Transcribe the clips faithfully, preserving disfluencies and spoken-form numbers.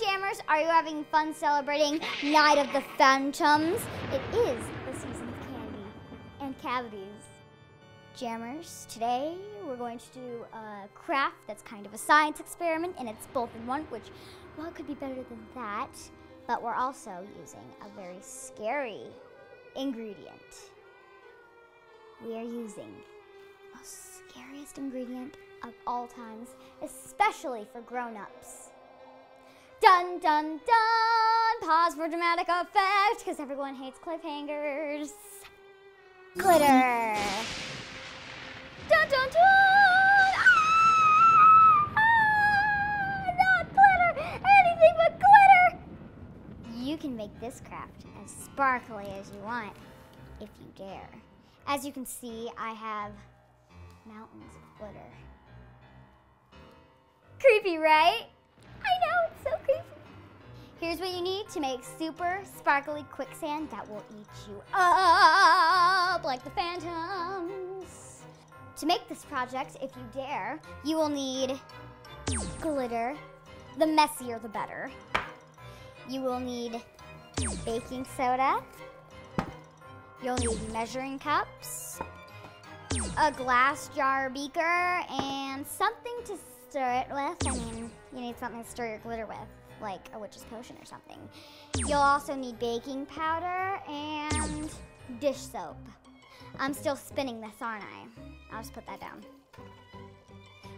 Jammers, are you having fun celebrating Night of the Phantoms? It is the season of candy and cavities. Jammers, today we're going to do a craft that's kind of a science experiment, and it's both in one, which, well, could be better than that, but we're also using a very scary ingredient. We are using the most scariest ingredient of all times, especially for grown-ups. Dun, dun, dun! Pause for dramatic effect, because everyone hates cliffhangers. Glitter! Dun, dun, dun! Ah! Ah! Not glitter! Anything but glitter! You can make this craft as sparkly as you want, if you dare. As you can see, I have mountains of glitter. Creepy, right? I know, it's so creepy. Here's what you need to make super sparkly quicksand that will eat you up like the phantoms. To make this project, if you dare, you will need glitter. The messier, the better. You will need baking soda. You'll need measuring cups, a glass jar beaker, and something to stir it with. I mean, you need something to stir your glitter with, like a witch's potion or something. You'll also need baking powder and dish soap. I'm still spinning this, aren't I? I'll just put that down.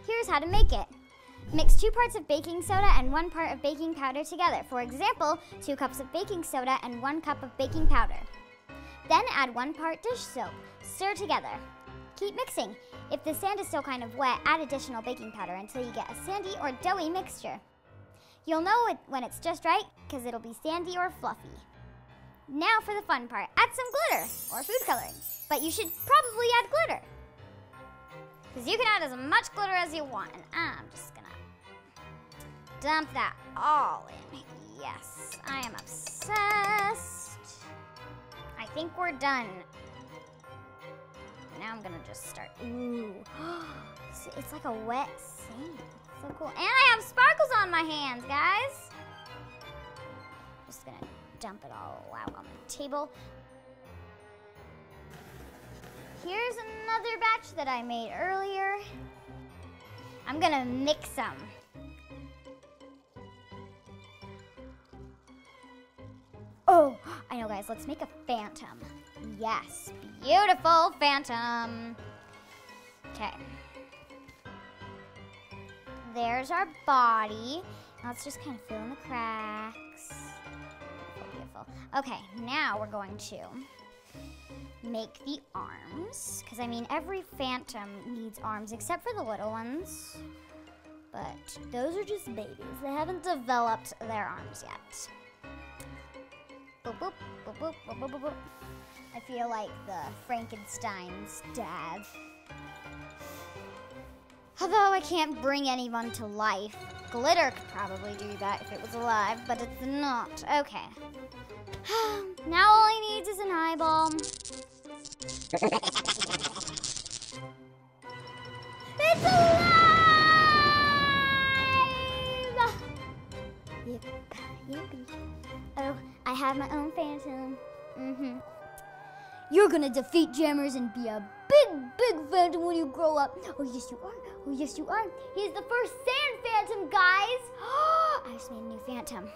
Here's how to make it. Mix two parts of baking soda and one part of baking powder together. For example, two cups of baking soda and one cup of baking powder. Then add one part dish soap. Stir together. Keep mixing. If the sand is still kind of wet, add additional baking powder until you get a sandy or doughy mixture. You'll know it when it's just right, because it'll be sandy or fluffy. Now for the fun part. Add some glitter or food coloring. But you should probably add glitter, because you can add as much glitter as you want. And I'm just gonna dump that all in. Yes, I am obsessed. I think we're done. Now I'm gonna just start. Ooh, it's like a wet sand. So cool. And I have sparkles on my hands, guys. Just gonna dump it all out on the table. Here's another batch that I made earlier. I'm gonna mix them. Oh, I know, guys, let's make a phantom. Yes, beautiful phantom. Okay. There's our body. Now let's just kind of fill in the cracks. Beautiful. Okay, now we're going to make the arms, because I mean, every phantom needs arms except for the little ones. But those are just babies. They haven't developed their arms yet. Boop, boop, boop, boop, boop, boop, boop, boop. I feel like the Frankenstein's dad. Although I can't bring anyone to life. Glitter could probably do that if it was alive, but it's not. Okay. Now all he needs is an eyeball. It's alive! Yep, yippee. Oh, I have my own phantom. Mm-hmm. You're gonna defeat Jammers and be a big, big phantom when you grow up. Oh, yes, you are. Oh, yes, you are. He's the first sand phantom, guys. I just made a new phantom.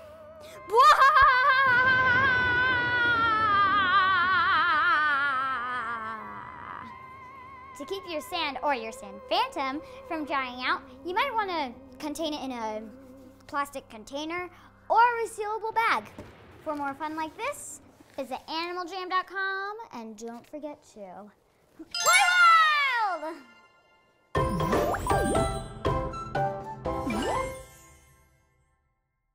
To keep your sand or your sand phantom from drying out, you might want to contain it in a plastic container or a resealable bag. For more fun like this, visit animal jam dot com and don't forget to play wild!